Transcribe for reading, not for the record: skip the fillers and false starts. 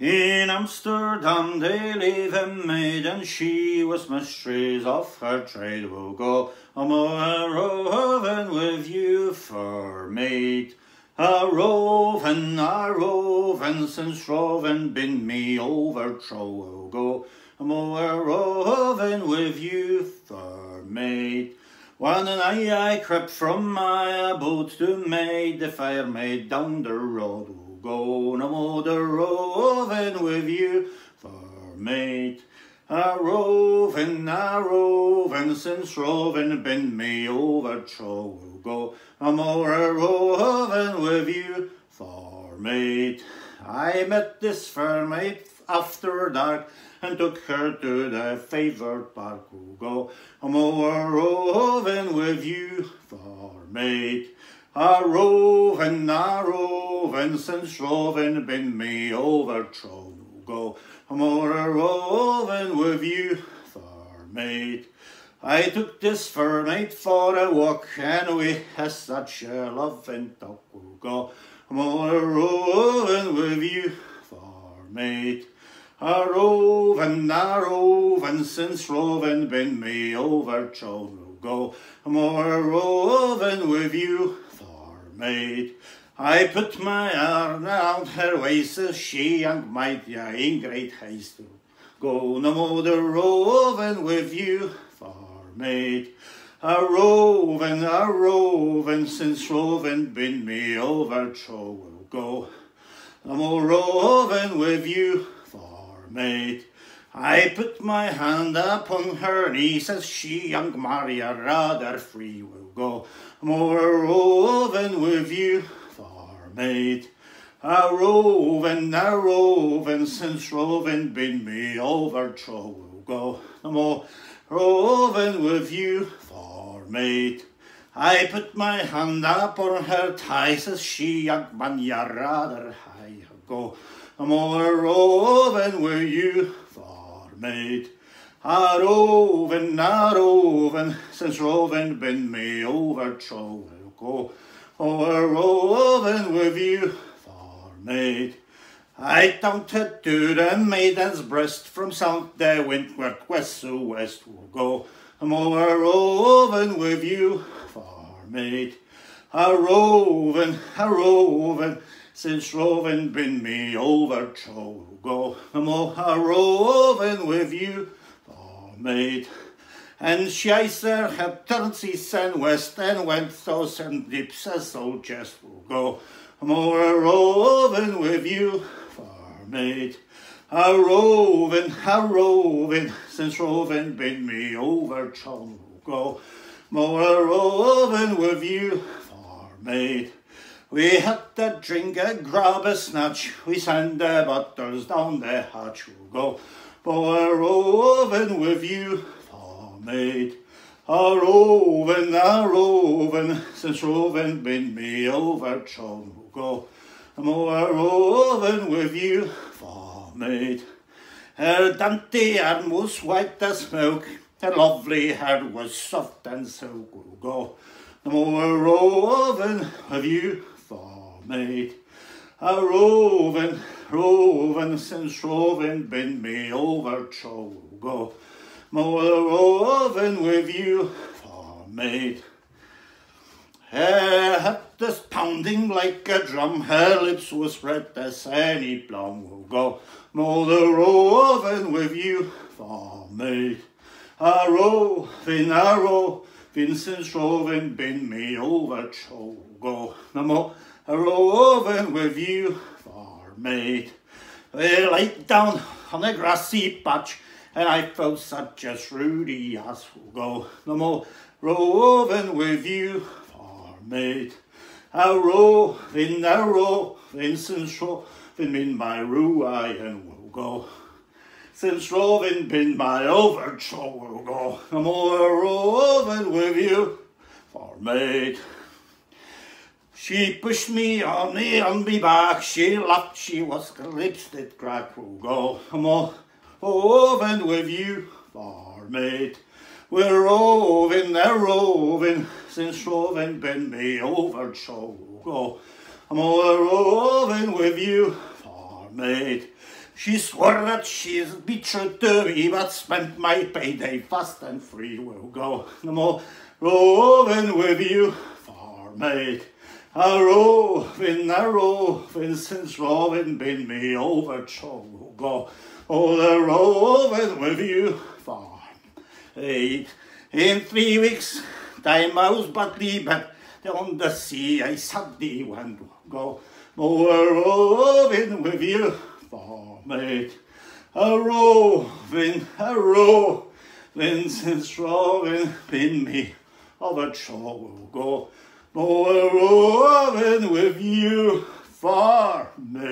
In Amsterdam they live a maid, and she was mistress of her trade. We'll go a rovin' with you for mate. A rovin', since rovin' been me overthrow. We'll go a rovin' with you for mate. When an I crept from my abode to made the fair maid down the road, we'll go no more the rovin' with you for mate. A rovin', since rovin' been me overthrow, we'll go no more a rovin' with you for mate. I met this fair maid after dark, and took her to the favourite park. We'll go a rovin' with you for mate. A rovin', since rovin' been me overthrow. We'll go a rovin' with you for mate. I took this fair maid for a walk, and we had such a loving talk. We'll go a rovin' with you for mate. A rovin', since rovin' been me overthrow, we'll go a rovin' with you for mate. I put my arm around her waist, as she and mighty in great haste, we'll go no more the rovin' with you for mate. A rovin', since rovin' been me overthrow, we'll go no more rovin' with you for mate. I put my hand upon her knee, as she young Maria rather free, will go a rovin' with you for mate. A rovin', since rovin' been me overthrow, will go no more rovin' with you for mate. I put my hand upon her thighs, as she young Maria rather high, will go a rovin' with you for mate. A rovin', since rovin' been me overthrow, we'll go a rovin' with you for mate. I mounted to the maiden's breast, from south the windward, west to west, we'll go a rovin' with you for mate. A rovin', since rovin' been me overthrow, we'll go a rovin' with you for mate. And she eyes her head turns east and west, and went south and deep as old jest, we'll go a rovin' with you for mate. A rovin', since rovin' been me overthrow, we'll go a rovin' with you for mate. We had a drink, a grab, a snatch, we sent the bottles down the hatch, we'll go a rovin' with you for mate. A rovin', since rovin' been me overthrow, we'll go a rovin' with you for mate. Her dainty arm was white as milk, her lovely hair was soft and silk, we'll go a rovin' with you for mate. A rovin', since rovin' been me overthrow, we'll go a rovin' with you for mate. Her head was pounding like a drum, her lips was red as any plum, we'll go a rovin' with you for mate. A rovin', since rovin' been me overthrow, we'll go no more a rovin' with you for mate. We laid down on a grassy patch, and I felt such a shrewdy ass, we'll go no more rovin' with you for mate. A rovin', since rovin' been my ruin, we'll go. Since rovin' been my overthrow, we'll go no more rovin' with you for mate. She pushed me on me back, she laughed, she was her lips did crack, we'll go a rovin' with you for mate. We're a rovin', since rovin' been me overthrow, we'll go a rovin' with you for mate. She swore that she's be true to me, but spent my payday fast and free. We'll go no more roving with you, for mate. A rovin', since rovin' been me over, so we'll go all a rovin' with you, for mate. In 3 weeks' time I was badly but on the sea I sadly went, we'll go all a rovin' with you. For mate, a rovin', since rovin' been me over shore, we'll go more a rovin' with you, for mate.